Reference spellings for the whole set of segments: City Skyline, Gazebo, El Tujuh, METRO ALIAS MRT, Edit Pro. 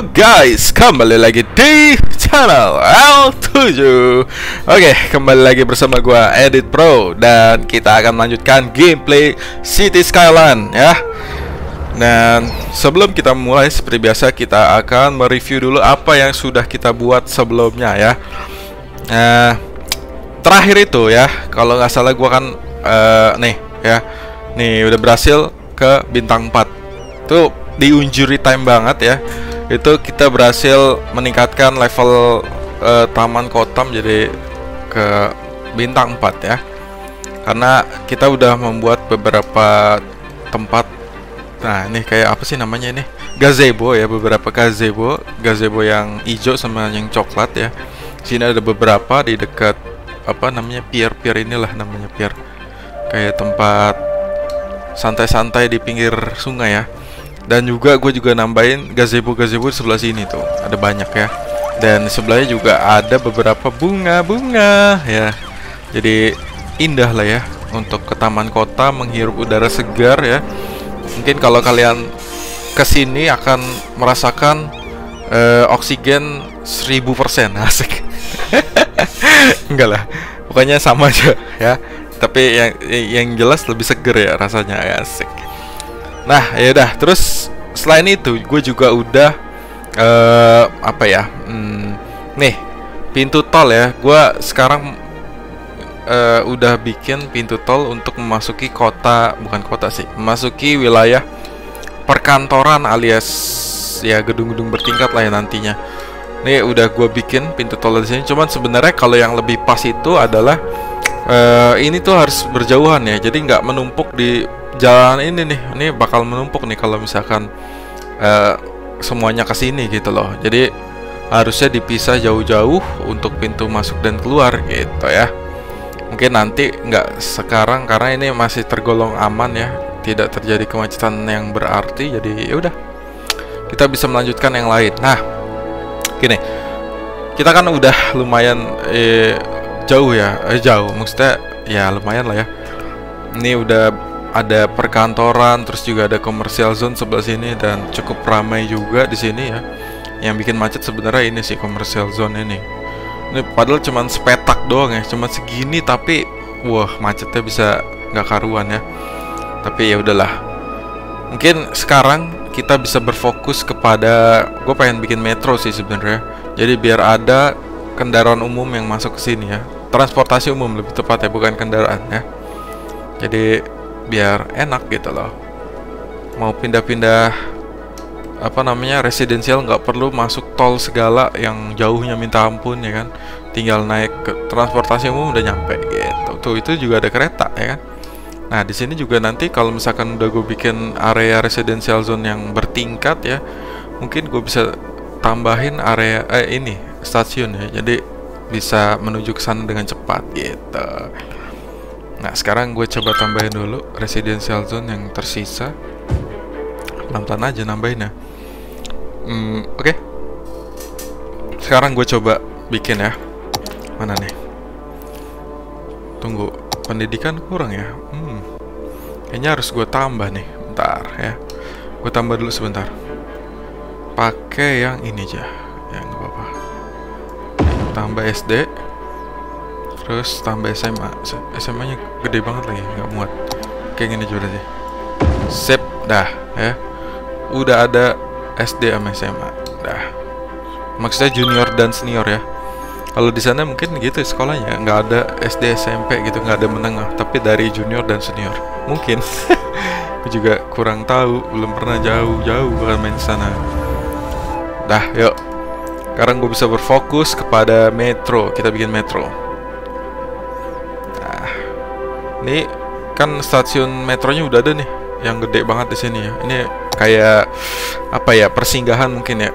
Halo guys, kembali lagi di channel El Tujuh. Oke, kembali lagi bersama gua Edit Pro, dan kita akan melanjutkan gameplay City Skyline ya. Dan sebelum kita mulai, seperti biasa kita akan mereview dulu apa yang sudah kita buat sebelumnya ya. Terakhir itu ya, kalau nggak salah gua kan nih ya, nih udah berhasil ke bintang 4 tuh, di injury time banget ya. Itu kita berhasil meningkatkan level Taman Kotam jadi ke bintang 4 ya, karena kita udah membuat beberapa tempat. Nah ini kayak apa sih namanya ini, gazebo ya, beberapa gazebo yang hijau sama yang coklat ya. Sini ada beberapa di dekat apa namanya pier inilah namanya pier, kayak tempat santai-santai di pinggir sungai ya. Dan juga gue juga nambahin gazebo sebelah sini tuh, ada banyak ya. Dan sebelahnya juga ada beberapa bunga-bunga ya. Jadi indah lah ya untuk ke taman kota, menghirup udara segar ya. Mungkin kalau kalian kesini akan merasakan oksigen 1000%, asik. Enggak lah, pokoknya sama aja ya. Tapi yang jelas lebih seger ya rasanya, asik. Nah ya udah, terus selain itu gue juga udah apa ya, nih pintu tol ya. Gue sekarang udah bikin pintu tol untuk memasuki kota, bukan kota sih, memasuki wilayah perkantoran alias ya gedung-gedung bertingkat lah ya nantinya. Nih udah gue bikin pintu tol di sini. Cuman sebenarnya kalau yang lebih pas itu adalah ini tuh harus berjauhan ya, jadi nggak menumpuk di jalan ini nih. Ini bakal menumpuk nih kalau misalkan semuanya ke sini gitu loh. Jadi harusnya dipisah jauh-jauh untuk pintu masuk dan keluar gitu ya. Mungkin nanti nggak sekarang karena ini masih tergolong aman ya, tidak terjadi kemacetan yang berarti. Jadi ya udah, kita bisa melanjutkan yang lain. Nah gini, kita kan udah lumayan jauh ya, jauh maksudnya ya lumayan lah ya. Ini udah ada perkantoran, terus juga ada commercial zone sebelah sini, dan cukup ramai juga di sini ya. Yang bikin macet sebenarnya ini sih commercial zone ini. Ini padahal cuman sepetak doang ya, cuman segini tapi wah macetnya bisa nggak karuan ya. Tapi ya udahlah. Mungkin sekarang kita bisa berfokus kepada, gue pengen bikin metro sih sebenarnya. Jadi biar ada kendaraan umum yang masuk ke sini ya. Transportasi umum lebih tepat ya, bukan kendaraan ya. Jadi biar enak gitu loh, mau pindah-pindah apa namanya residensial nggak perlu masuk tol segala yang jauhnya minta ampun ya kan. Tinggal naik ke transportasi umum udah nyampe gitu. Tuh itu juga ada kereta ya kan. Nah di sini juga nanti kalau misalkan udah gue bikin area residential zone yang bertingkat ya, mungkin gue bisa tambahin area ini stasiun ya, jadi bisa menuju ke sana dengan cepat gitu. Nah sekarang gue coba tambahin dulu residential zone yang tersisa. Pelan-pelan aja nambahinnya. Oke. Sekarang gue coba bikin ya. Mana nih? Tunggu, pendidikan kurang ya. Kayaknya harus gue tambah nih. Bentar ya, gue tambah dulu sebentar. Pakai yang ini aja ya, nggak apa-apa. Tambah SD, terus tambah SMA. SMA nya gede banget lagi, nggak muat. Kayak gini juga deh. Sip, dah ya. Udah ada SD sama SMA. Dah. Maksudnya junior dan senior ya. Kalau di sana mungkin gitu sekolahnya, nggak ada SD SMP gitu, nggak ada menengah, tapi dari junior dan senior. Mungkin. Aku juga kurang tahu, belum pernah jauh-jauh main sana. Dah, yuk. Sekarang gue bisa berfokus kepada metro. Kita bikin metro. Ini kan stasiun metronya udah ada nih, yang gede banget di sini ya. Ini kayak apa ya, persinggahan mungkin ya.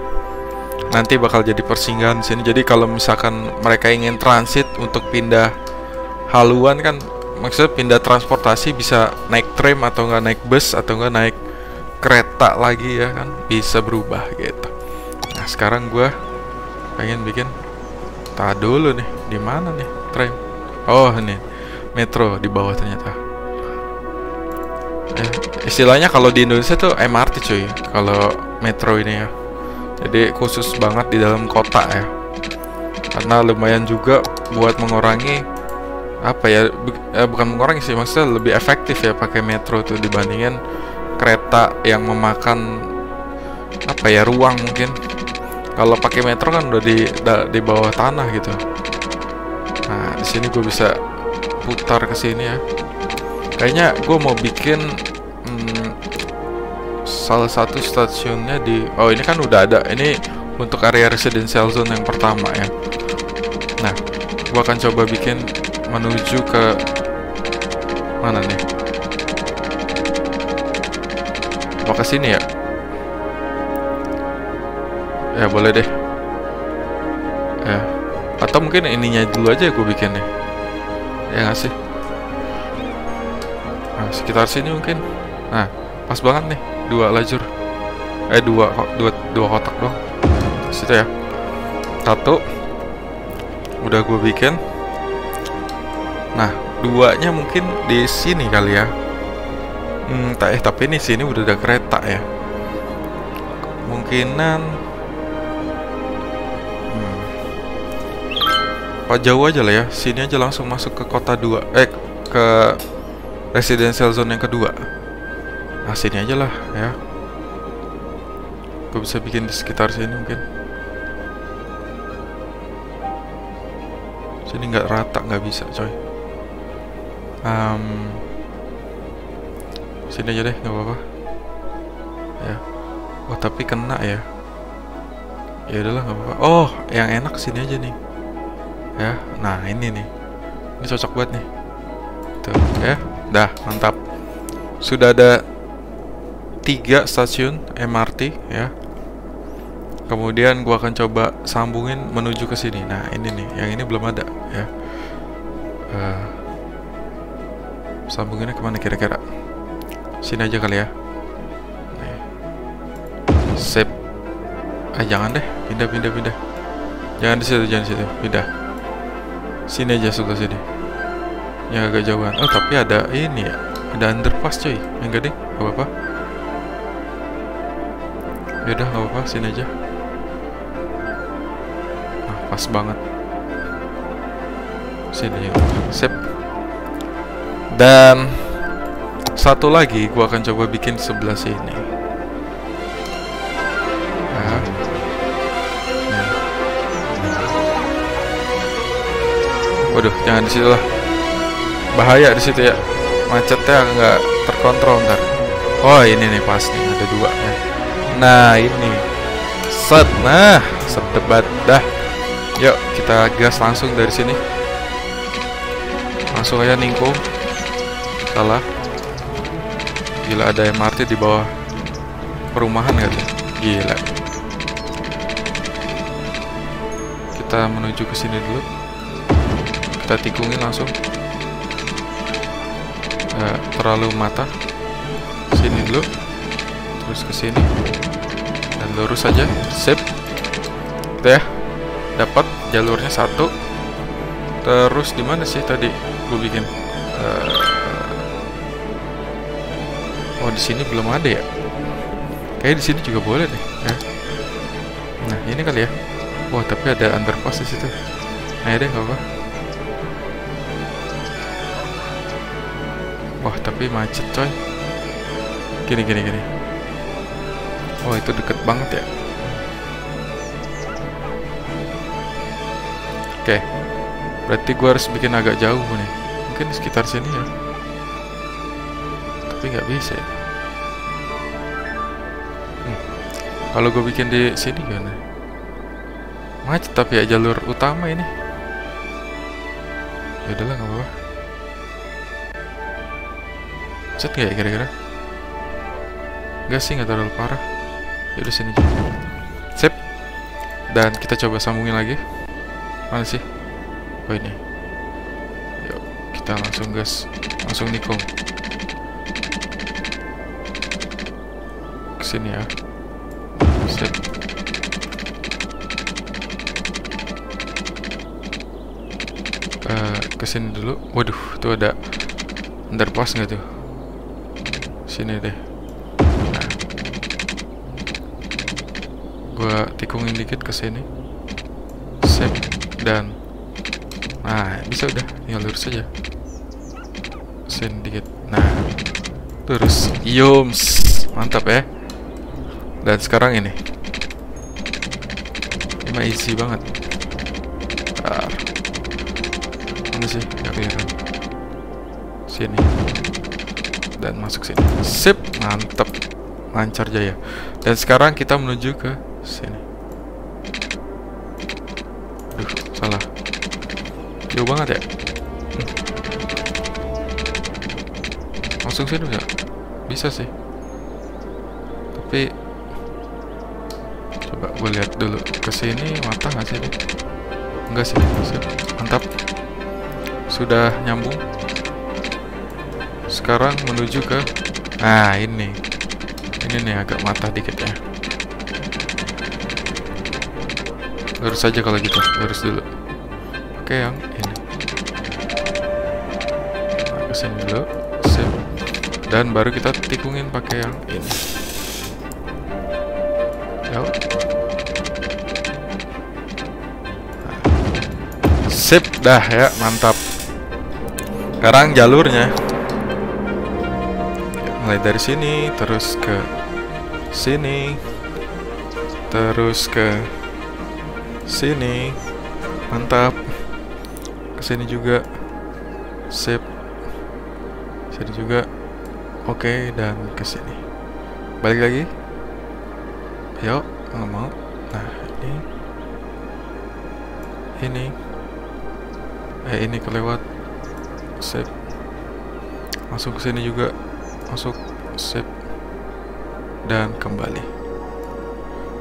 Nanti bakal jadi persinggahan di sini. Jadi kalau misalkan mereka ingin transit untuk pindah haluan kan, maksudnya pindah transportasi bisa naik tram atau nggak naik bus atau nggak naik kereta lagi ya kan, bisa berubah gitu. Nah sekarang gue pengen bikin, tak dulu nih, di mana nih tram? Oh ini. Metro di bawah ternyata. Istilahnya kalau di Indonesia tuh MRT cuy, kalau metro ini ya. Jadi khusus banget di dalam kota ya, karena lumayan juga buat mengurangi apa ya, bukan mengurangi sih, maksudnya lebih efektif ya pakai metro tuh dibandingin kereta yang memakan apa ya, ruang mungkin. Kalau pakai metro kan udah di bawah tanah gitu. Nah, di sini gue bisa putar ke sini ya. Kayaknya gue mau bikin salah satu stasiunnya di, oh ini kan udah ada. Ini untuk area residential zone yang pertama ya. Nah, gue akan coba bikin menuju ke mana nih? Mau ke sini ya? Ya boleh deh. Ya. Atau mungkin ininya dulu aja gue bikinnya. Ya nggak sih? Nah, sekitar sini mungkin. Nah, pas banget nih, dua lajur. Dua kotak doang. Situ ya. Satu udah gue bikin. Nah, duanya mungkin di sini kali ya. Tapi ini sini udah ada kereta ya. Kemungkinan jauh aja lah ya, sini aja langsung masuk ke kota 2, ke residential zone yang kedua. Nah, sini aja lah ya. Gue bisa bikin di sekitar sini mungkin. Sini nggak rata, nggak bisa coy. Sini aja deh, nggak apa-apa ya. Oh tapi kena ya. Ya udahlah nggak apa-apa. Oh yang enak sini aja nih ya. Nah ini nih, ini cocok buat nih tuh ya. Dah mantap, sudah ada 3 stasiun MRT ya. Kemudian gua akan coba sambungin menuju ke sini. Nah ini nih, yang ini belum ada ya. Sambunginnya kemana kira-kira? Sini aja kali ya. Nih. Sip. Jangan deh, pindah. Jangan di situ, pindah. Sini aja, suka sini. Yang agak jauhan. Oh, tapi ada ini ya. Ada underpass coy. Enggak deh, gak apa-apa. Yaudah, gak apa-apa, sini aja. Nah, pas banget. Sini ya. Sip. Dan satu lagi gua akan coba bikin sebelah sini. Waduh, jangan di situ lah. Bahaya di situ ya. Macetnya nggak terkontrol ntar. Oh, ini nih pas nih ada 2 ya. Nah, ini. Set, nah, sedebat dah. Yuk, kita gas langsung dari sini. Langsung aja ningkung. Salah. Gila ada MRT di bawah perumahan nggak tuh? Gila. Kita menuju ke sini dulu. Kita tikungin langsung, nggak terlalu mata. Sini dulu, terus ke sini dan lurus aja. Sip, kita ya dapat jalurnya 1. Terus di mana sih tadi gue bikin? Oh di sini belum ada ya? Kayak di sini juga boleh deh. Ya. Nah ini kali ya. Wah tapi ada underpass di situ. Nah ya deh nggak apa. Wah, tapi macet coy. Gini. Wah, itu deket banget ya. Oke. Berarti gue harus bikin agak jauh nih. Mungkin sekitar sini ya. Tapi nggak bisa ya. Kalau gue bikin di sini gimana? Macet tapi ya jalur utama ini. Ya udahlah, nggak apa-apa. Set gak ya kira-kira? Gak sih, gak terlalu parah. Yaudah sini aja. Sip. Dan kita coba sambungin lagi. Mana sih? Oh ini. Yuk kita langsung gas. Langsung nikung. Kesini ya. Sip. Kesini dulu. Waduh tuh ada underpass gak tuh? Sini deh. Nah. gua tikungin dikit ke sini, save dan nah bisa udah, tinggal lurus aja, sini dikit, nah lurus, yums, mantap ya. Dan sekarang ini, ini mah easy banget. Mana sih? Gak kelihatan. Sini dan masuk sini, sip, mantap, lancar jaya. Dan sekarang kita menuju ke sini. Aduh, salah, jauh banget ya. Langsung sini nggak? Bisa sih, tapi coba gue lihat dulu ke sini, mata nggak sih? Enggak sih, mantap, sudah nyambung. Sekarang menuju ke, nah ini nih agak matah dikit ya. Lurus aja kalau gitu, lurus dulu. Oke, yang ini, nah, kesini dulu, sip, dan baru kita tikungin pakai yang ini. Sip, dah ya, mantap. Sekarang jalurnya mulai dari sini, terus ke sini, terus ke sini, mantap, ke sini juga, sip, sini juga, oke, dan ke sini, balik lagi, yuk, nggak mau, nah ini kelewat, sip, masuk ke sini juga. Masuk, sip, dan kembali.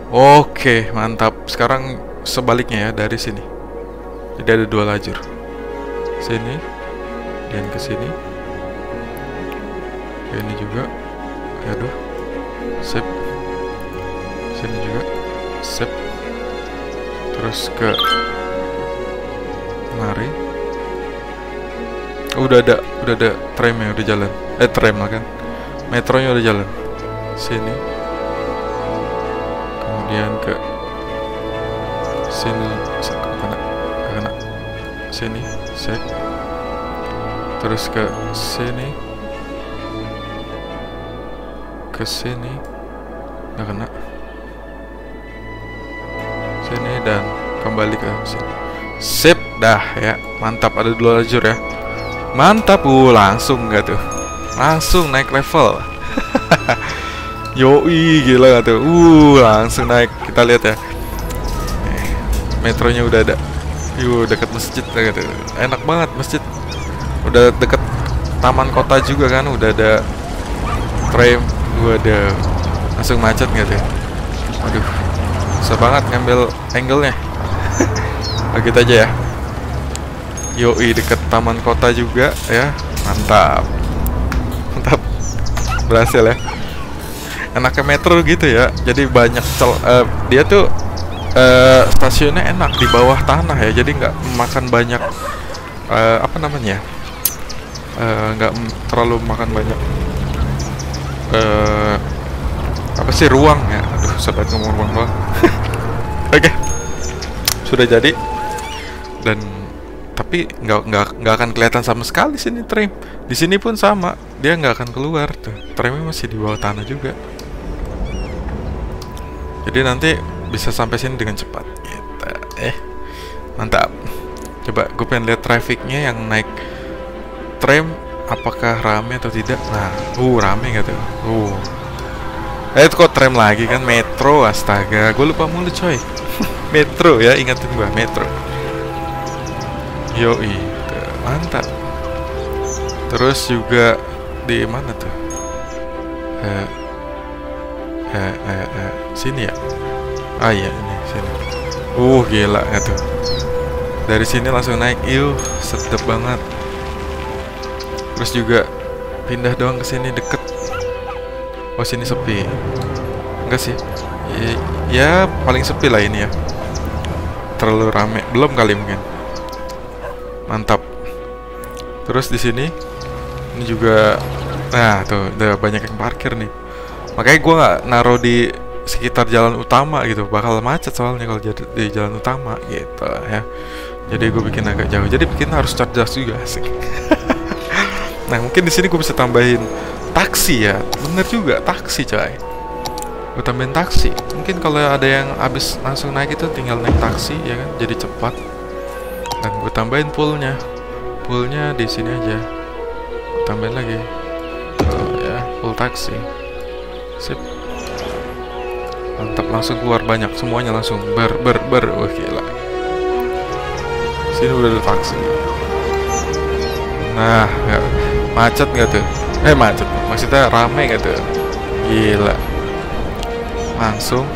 Oke, mantap. Sekarang sebaliknya ya, dari sini. Jadi ada dua lajur, sini dan ke sini. Ini juga, aduh, sip. Sini juga, sip. Terus ke mari. Udah ada tramnya, udah jalan. Tram lah kan, metronya udah jalan. Sini, kemudian ke sini, ke sana, sini, set, terus ke sini, nggak kena, sini dan kembali ke sini. Sip, dah ya, mantap, ada dua lajur ya, mantap, langsung nggak tuh? Langsung naik level. Yoi, gila gak tuh? Langsung naik. Kita lihat ya. Metronya udah ada. Yuh, dekat masjid gitu. Enak banget masjid. Udah deket taman kota juga kan, udah ada tram, gua ada. Langsung macet gak tuh? Aduh. Susah banget ngambil angle-nya. Kita aja ya. Yoi, deket taman kota juga ya. Mantap. Berhasil ya, enaknya metro gitu ya. Jadi banyak dia tuh stasiunnya enak di bawah tanah ya, jadi nggak makan banyak apa namanya, nggak terlalu makan banyak apa sih, ruang ya. Aduh, sobat ngomong ruang. Oke, sudah jadi. Dan tapi nggak akan kelihatan sama sekali sini tram. Di sini pun sama, dia nggak akan keluar tuh. Tramnya masih di bawah tanah juga. Jadi nanti bisa sampai sini dengan cepat. Gitu. Mantap. Coba gue pengen lihat trafficnya yang naik tram, apakah rame atau tidak. Nah, rame nggak tuh? Itu kok tram lagi kan, metro, astaga. Gue lupa mulu coy. Metro ya, ingatin gue, metro. Yoi, mantap. Terus juga di mana tuh? Sini ya? Ah iya, ini sini. Gila nggak tuh? Dari sini langsung naik, sedap banget. Terus juga pindah doang ke sini, deket. Sini sepi. Enggak sih? Ya paling sepi lah ini ya. Terlalu rame, belum kali mungkin. Mantap. Terus di sini ini juga, nah tuh udah banyak yang parkir nih. Makanya gue nggak naruh di sekitar jalan utama gitu, bakal macet soalnya kalau di jalan utama gitu ya. Jadi gue bikin agak jauh, jadi bikin harus cerdas juga sih. Nah mungkin di sini gue bisa tambahin taksi ya, bener juga taksi coy. Gue tambahin taksi, mungkin kalau ada yang habis langsung naik itu tinggal naik taksi ya kan, jadi cepat. Dan gue tambahin poolnya, poolnya di sini aja, tambahin lagi ya pool taksi, sip. Mantap, langsung keluar banyak semuanya, langsung ber wah gila. Sini udah ada taksi. Nah gak, macet nggak tuh? Macet maksudnya rame nggak tuh? Gila, langsung.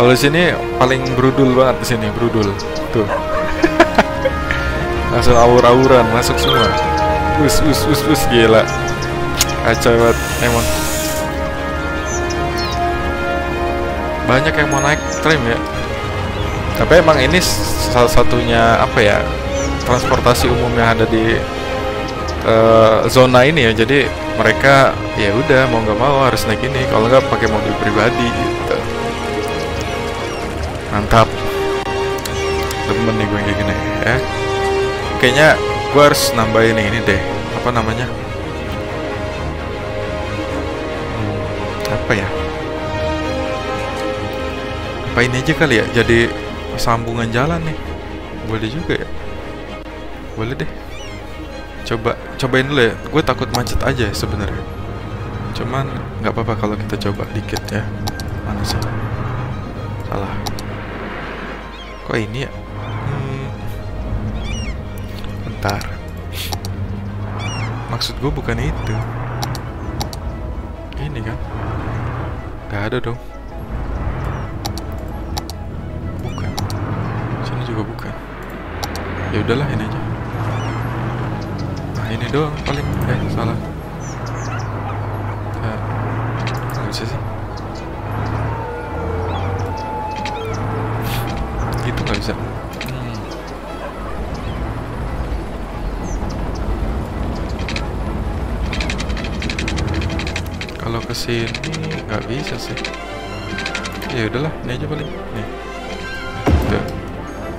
Kalau di sini paling brudul banget, di sini brudul tuh. Langsung awur-awuran masuk semua, us gila, kacau banget emang. Banyak yang mau naik tram ya, tapi emang ini salah satunya apa ya, transportasi umum yang ada di zona ini ya. Jadi mereka ya udah mau nggak mau harus naik ini, kalau nggak pakai mobil pribadi gitu. Mantap, demen nih gue kayak gini ya. Kayaknya gue harus nambahin ini deh, apa namanya, apa ya, ini aja kali ya, jadi sambungan jalan nih, boleh juga ya, boleh deh. Cobain dulu ya, gue takut macet aja sebenarnya, cuman nggak apa-apa kalau kita coba dikit ya. Mana sih salah kok ini ya, bentar, maksud gue bukan itu, ini kan nggak ada dong. Ya udahlah ini aja. Nah ini doang paling, salah. Nggak bisa sih. Gitu nggak bisa. Kalau kesini nggak bisa sih. Ya udahlah ini aja paling. Nih. Udah.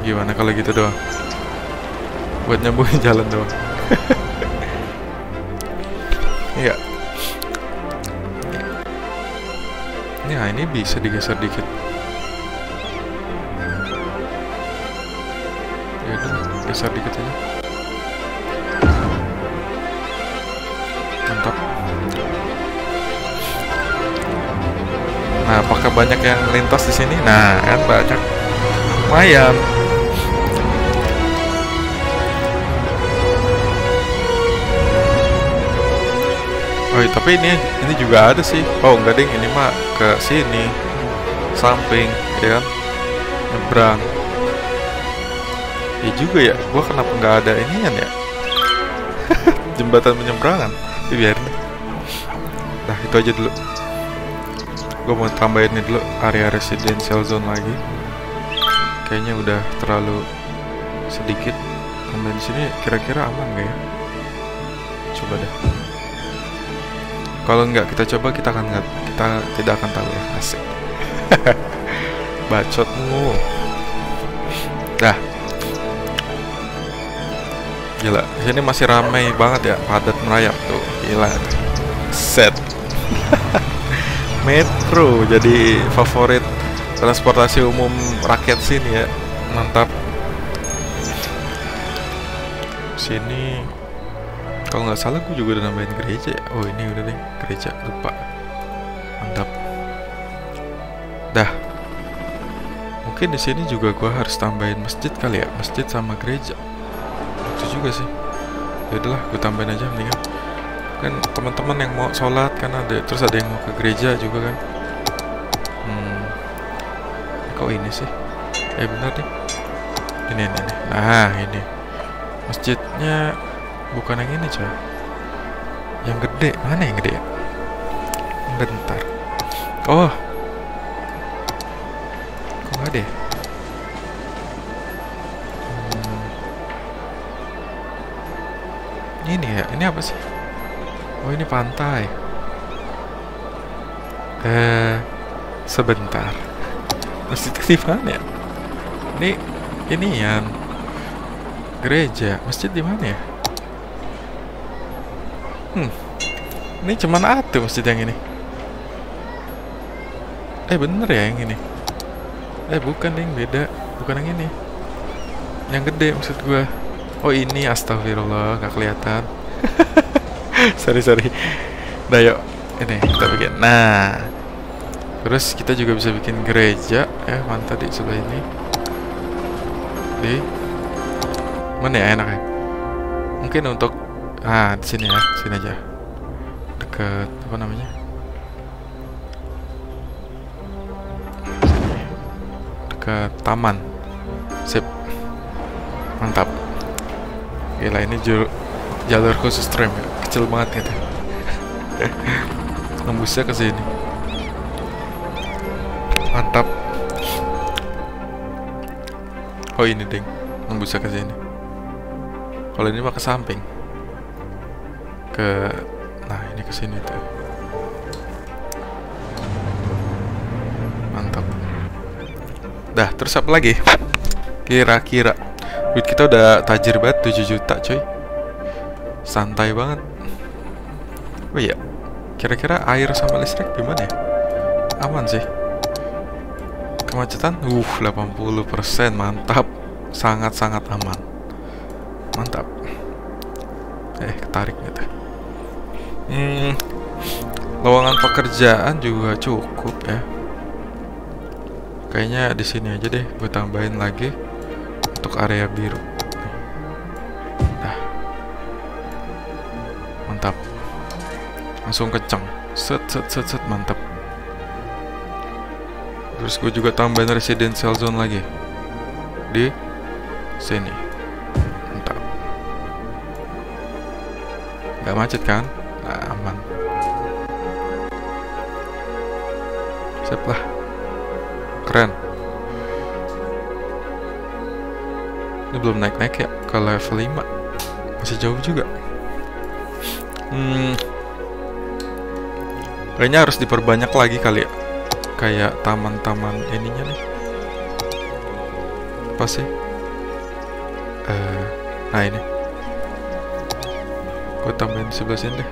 Gimana kalau gitu doang? Buat nyambungin jalan doang. Iya. Nah ini bisa digeser dikit. Ya udah, geser dikit aja. Mantap. Nah apakah banyak yang lintas di sini? Nah kan banyak. Lumayan. Oh, tapi ini juga ada sih. Oh enggak ding, ini mah ke sini samping ya kan, nyebrang ya juga ya. Gua kenapa nggak ada inian ya? Jembatan penyeberangan, biarin. Nah itu aja dulu, gua mau tambahin ini dulu, area residential zone lagi. Kayaknya udah terlalu sedikit. Tambahin sini kira-kira aman nggak ya? Coba deh. Kalau nggak kita coba, kita tidak akan tahu ya, asik. Bacotmu. Dah. Gila, ini masih ramai banget ya, padat merayap tuh. Gila. Set. Metro jadi favorit transportasi umum rakyat sini ya. Mantap. Sini kalau nggak salah gue juga udah nambahin gereja. Oh ini udah deh, gereja lupa. Mantap. Dah. Mungkin di sini juga gue harus tambahin masjid kali ya, masjid sama gereja. Itu juga sih. Ya udahlah, gue tambahin aja mendingan. Kan teman-teman yang mau sholat kan ada, terus ada yang mau ke gereja juga kan. Kok ini sih? Benar deh. Ini. Nah ini masjidnya. Bukan yang ini coy, yang gede. Mana yang gede ya? Bentar. Oh, kok nggak ada ya? Ini ya, ini apa sih? Oh ini pantai. Sebentar. Masjid Ketipan ya? Ini yang gereja. Masjid di mana ya? Ini cuman atuh masjid yang ini. Bener ya yang ini? Bukan yang beda. Bukan yang ini. Yang gede maksud gue. Oh ini, astagfirullah, gak kelihatan. Sorry. Nah yuk, ini kita bikin. Nah, terus kita juga bisa bikin gereja. Mantap di sebelah ini. Di mana ya enaknya? Mungkin untuk di sini ya, sini aja. Dekat apa namanya? Sini. Dekat taman. Sip, mantap. Gila ini jalur khusus tram ya. Kecil banget gitu. Nembusnya ke sini. Mantap. Oh ini ding. Nembusnya ke sini. Kalau ini mah ke samping. Nah, ini ke sini tuh. Mantap. Dah, terus apa lagi? Kira-kira duit kita udah tajir banget, 7 juta coy. Santai banget. Oh iya, kira-kira air sama listrik gimana ya? Aman sih. Kemacetan 80%, mantap. Sangat-sangat aman. Mantap. Ketarik gitu. Lowongan pekerjaan juga cukup ya. Kayaknya di sini aja deh, gue tambahin lagi untuk area biru. Nah, mantap, langsung kenceng, set, mantap. Terus gue juga tambahin residential zone lagi di sini, mantap. Gak macet kan? Nah, aman, siap lah, keren. Ini belum naik-naik ya ke level 5. Masih jauh juga. Kayaknya harus diperbanyak lagi kali ya. Kayak taman-taman ininya nih. Apa sih? Nah ini. Gue tambahin sebelah sini deh.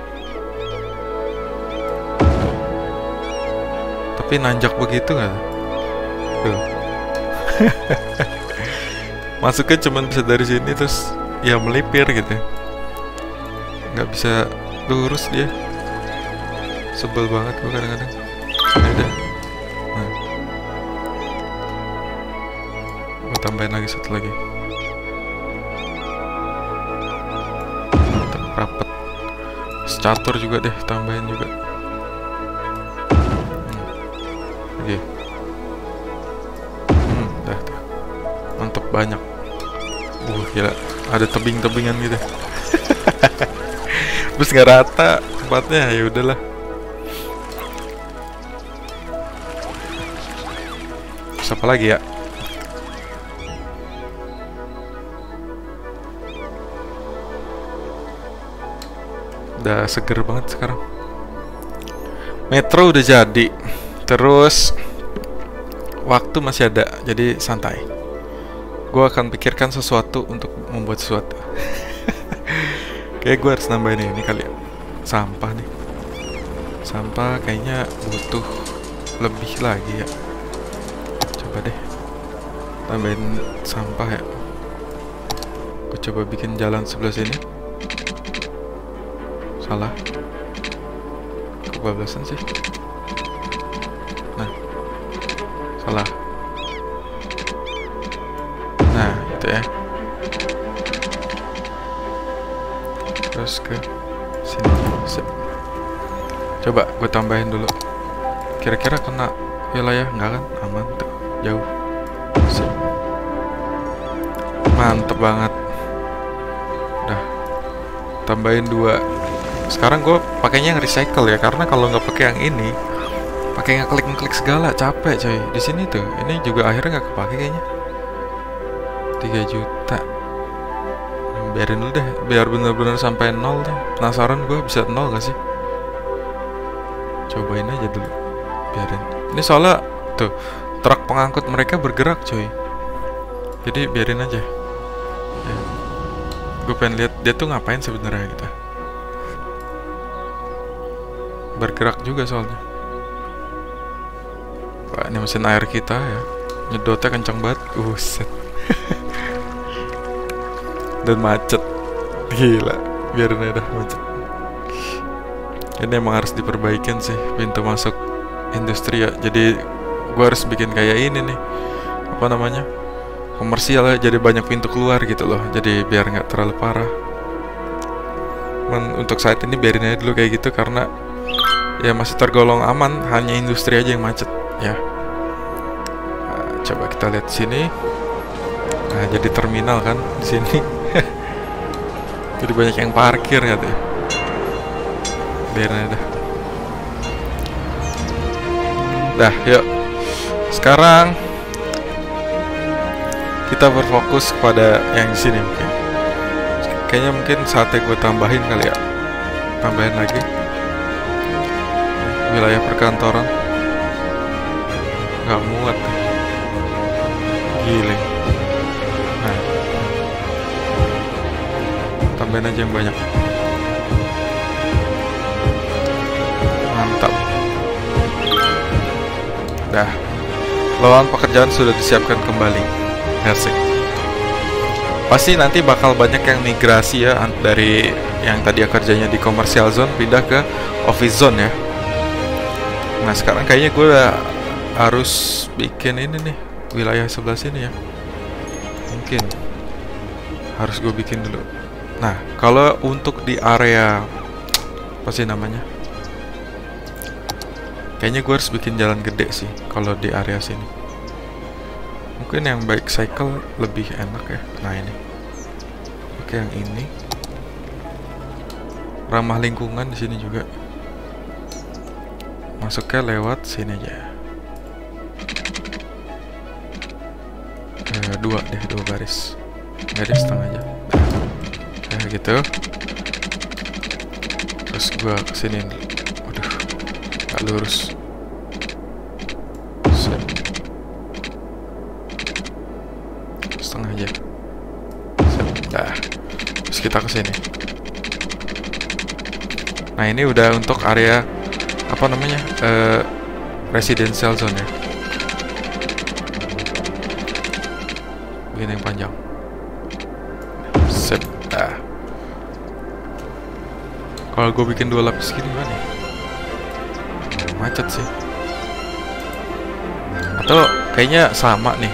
Tapi nanjak begitu gak? Tuh. Masuknya cuma bisa dari sini, terus ya melipir gitu. Nggak bisa lurus dia. Sebel banget gue kadang-kadang. Udah. Nah. Gue tambahin lagi satu lagi. Rapet. Secatur juga deh, tambahin juga. Oke. Dah. Mantep banyak. Gila, ada tebing-tebingan gitu. Terus nggak rata tempatnya, ya udahlah. Siapa lagi ya? Udah seger banget sekarang. Metro udah jadi. Terus waktu masih ada, jadi santai. Gue akan pikirkan sesuatu untuk membuat sesuatu. Kayak gue harus nambahin ini kali ya. Sampah nih. Sampah kayaknya butuh lebih lagi ya. Coba deh tambahin sampah ya. Gue coba bikin jalan sebelah sini. Salah. Kebablasan sih. Nah. Salah. Ya. Terus ke sini. Sip. Coba gue tambahin dulu. Kira-kira kena wilayah nggak kan? Aman tuh. Jauh. Sip. Mantep banget. Dah. Tambahin 2. Sekarang gue pakainya yang recycle ya, karena kalau nggak pakai yang ini, pakai ngeklik-ngeklik segala capek coy. Di sini tuh. Ini juga akhirnya nggak kepake kayaknya. 3 juta. Biarin dulu deh, biar bener-bener sampai 0 deh. Penasaran gue bisa 0 gak sih? Cobain aja dulu. biarin. Ini soalnya tuh truk pengangkut mereka bergerak coy, jadi biarin aja ya. Gue pengen lihat dia tuh ngapain sebenarnya gitu. Bergerak juga soalnya. Wah, ini mesin air kita ya, nyedotnya kencang banget. Uset. Dan macet. Gila, biarin aja dah macet. Ini emang harus diperbaikin sih pintu masuk industri ya. Jadi gue harus bikin kayak ini nih, apa namanya, komersial ya, jadi banyak pintu keluar gitu loh. Jadi biar nggak terlalu parah. Men, untuk saat ini biarin aja dulu kayak gitu karena ya masih tergolong aman, hanya industri aja yang macet ya. Nah, coba kita lihat sini. Nah, jadi terminal kan di sini. Jadi banyak yang parkir katanya. Biarin aja dah. Dah, yuk. Sekarang kita berfokus pada yang di sini mungkin. Kayaknya mungkin saatnya gue tambahin kali ya. Tambahin lagi wilayah perkantoran. Nggak muat. Gile. Nah, tambahin aja yang banyak. Mantap. Dah, lowongan pekerjaan sudah disiapkan kembali. Hersik. Pasti nanti bakal banyak yang migrasi ya, dari yang tadi kerjanya di commercial zone pindah ke office zone ya. Nah sekarang kayaknya gue harus bikin ini nih, wilayah sebelah sini ya. Mungkin harus gue bikin dulu. Nah kalau untuk di area apa sih namanya, kayaknya gue harus bikin jalan gede sih kalau di area sini. Mungkin yang bike cycle lebih enak ya. Nah ini, oke yang ini ramah lingkungan di sini juga. Masuknya lewat sini aja. Dua deh, dua baris. Garis setengah aja. Nah, gitu. Terus gua kesini. Waduh, gak lurus. Set. Setengah aja. Set. Nah, terus kita kesini. Nah, ini udah untuk area apa namanya, residential zone ya. Begini yang panjang. Sip. Nah, kalau gue bikin dua lapis gini gimana nih? Macet sih. Atau kayaknya sama nih,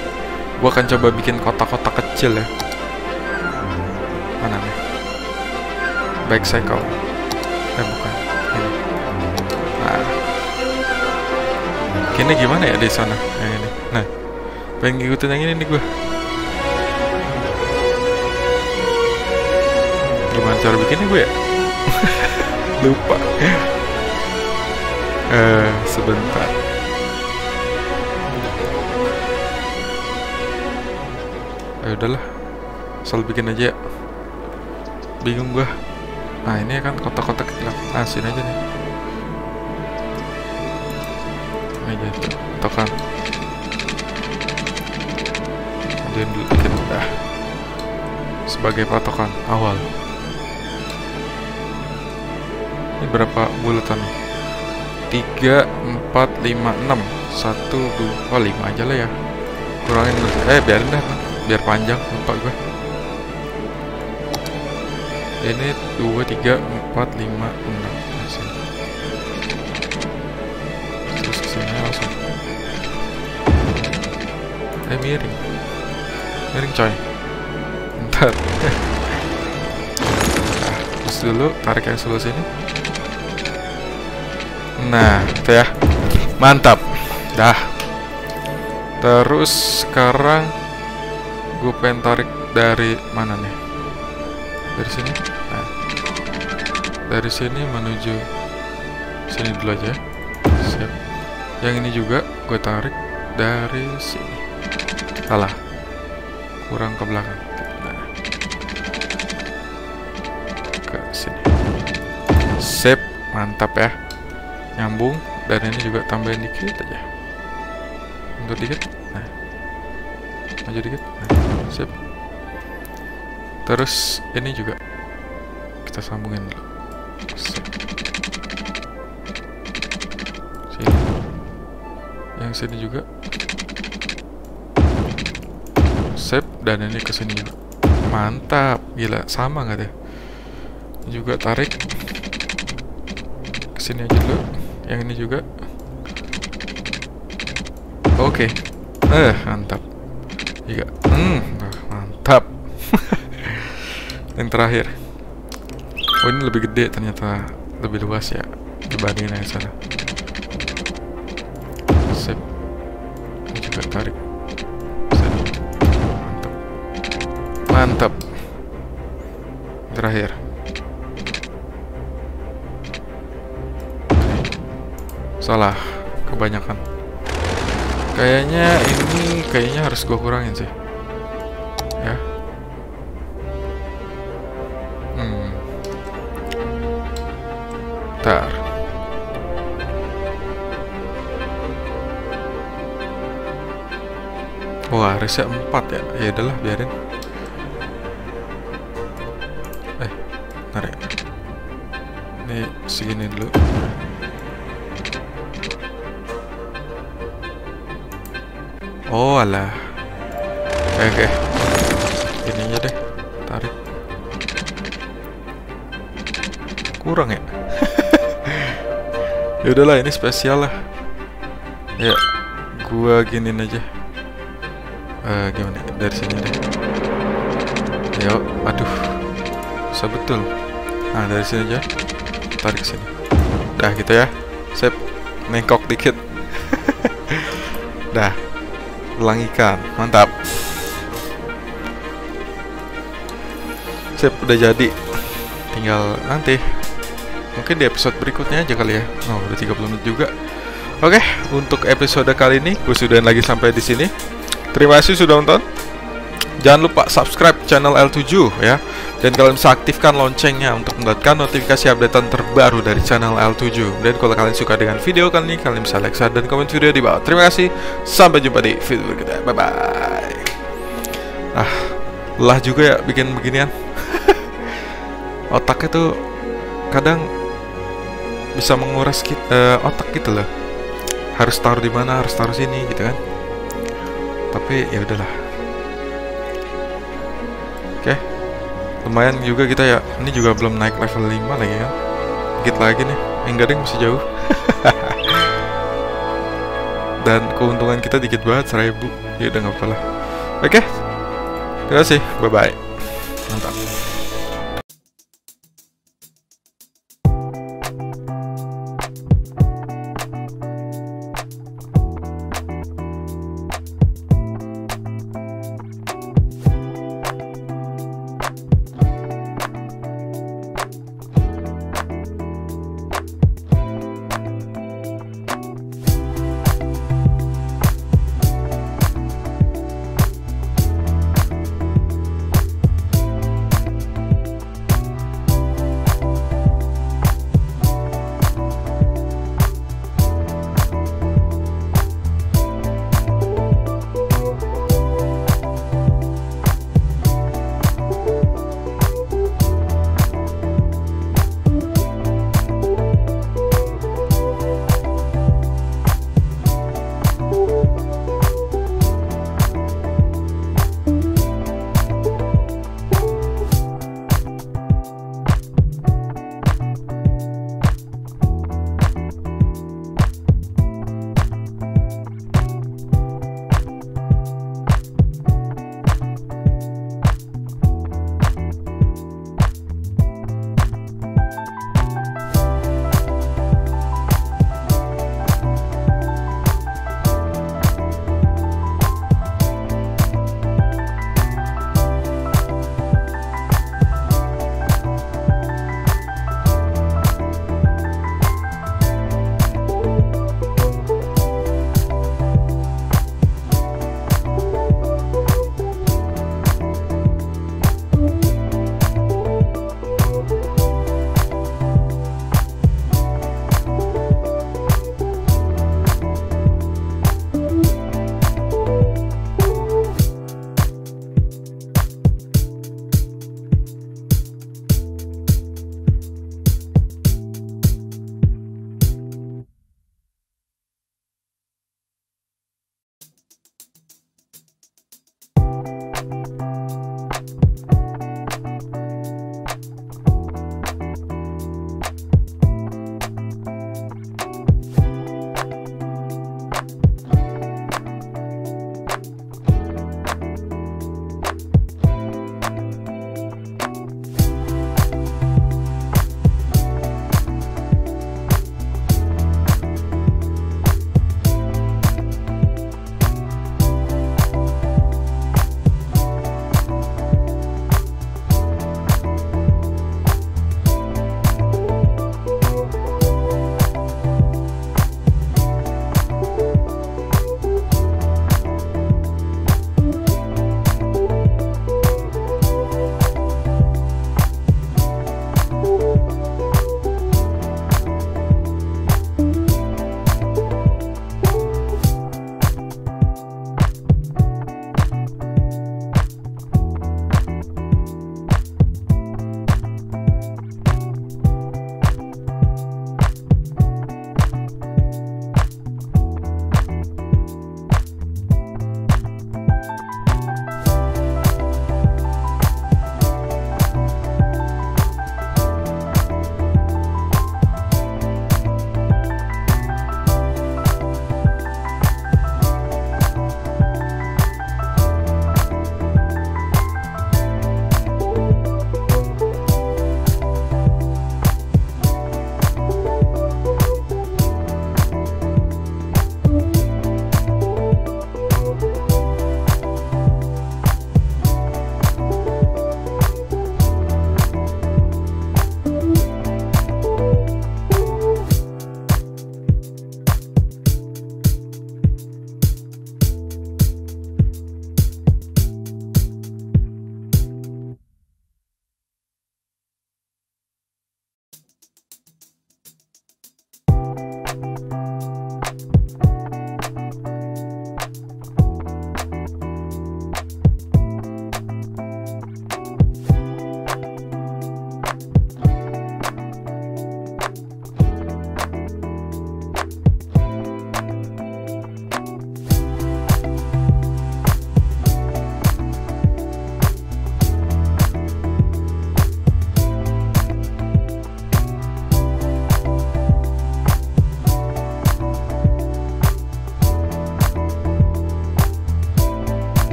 gue akan coba bikin kotak-kotak kecil ya. Mana nih? Bicycle. Bukan. Ini gimana ya di sana? Yang ini. Nah, pengen ngikutin yang ini nih gue. Gimana cara bikinnya gue ya? Lupa. Sebentar. Ya udahlah, asal bikin aja ya. Bingung gue. Nah ini kan kotak-kotak asin aja nih. Aja tekan dan kita sebagai patokan awal. Ini berapa bulatan nih? 3, 4, 5, 6. 1, 2, 5 aja lah ya. Kurangin biarin dah, biar panjang. Lupa gue. Ini 2, 3, 4, 5, 6. Miring, miring coy. Bentar. Nah, terus dulu tarik yang sebelah sini. Nah, itu ya. Mantap. Dah. Terus sekarang gue pengen tarik dari mana nih? Dari sini. Nah, dari sini menuju sini dulu aja. Siap. Yang ini juga gue tarik dari sini. Salah, kurang ke belakang. Nah, ke sini. Sip, mantap ya. Nyambung. Dan ini juga tambahin dikit aja, mundur dikit, nah, maju dikit, nah, sip. Terus ini juga kita sambungin dulu, sip. Sini, yang sini juga, sip. Dan ini kesini juga, mantap, gila, sama nggak deh? Juga tarik kesini aja dulu, yang ini juga, oke, okay. Mantap juga, mantap. Yang terakhir, oh ini lebih gede ternyata, lebih luas ya dibandingin yang sana, sip. Ini juga tarik, sip. Mantap, mantap. Terakhir. Salah, kebanyakan. Kayaknya ini harus gue kurangin sih. Ya. Bentar. Wah, harusnya 4 ya. Ya udahlah, biarin. Tarik. Ini segini dulu. Oh alah, oke, ininya deh, tarik, kurang ya. Yaudahlah, ini spesial lah ya, gua giniin aja. Gimana dari sini deh, ayo, aduh, bisa betul. Nah dari sini aja, tarik sini, dah gitu ya, sip, nengkok dikit. Dah. Belang ikan, mantap. Sip, udah jadi. Tinggal nanti mungkin di episode berikutnya aja kali ya. Oh, udah 30 menit juga. Oke, untuk episode kali ini gue sudahin lagi sampai di sini. Terima kasih sudah nonton. Jangan lupa subscribe channel El Tujuh ya. Dan kalian bisa aktifkan loncengnya untuk mendapatkan notifikasi updatean terbaru dari channel El Tujuh. Dan kalau kalian suka dengan video kali ini, kalian bisa like, share, dan komen video di bawah. Terima kasih. Sampai jumpa di video berikutnya. Bye bye. Ah, lelah juga ya bikin beginian. Otaknya tuh kadang bisa menguras otak gitu loh. Harus taruh di mana, harus taruh sini gitu kan. Tapi ya udahlah. Oke, lumayan juga kita ya. Ini juga belum naik level 5 lagi kan. Dikit lagi nih, enggak deh, masih jauh. Dan keuntungan kita dikit banget, 1000. Ya udah, nggak apa-apa lah. Oke, terima kasih, bye-bye. Mantap.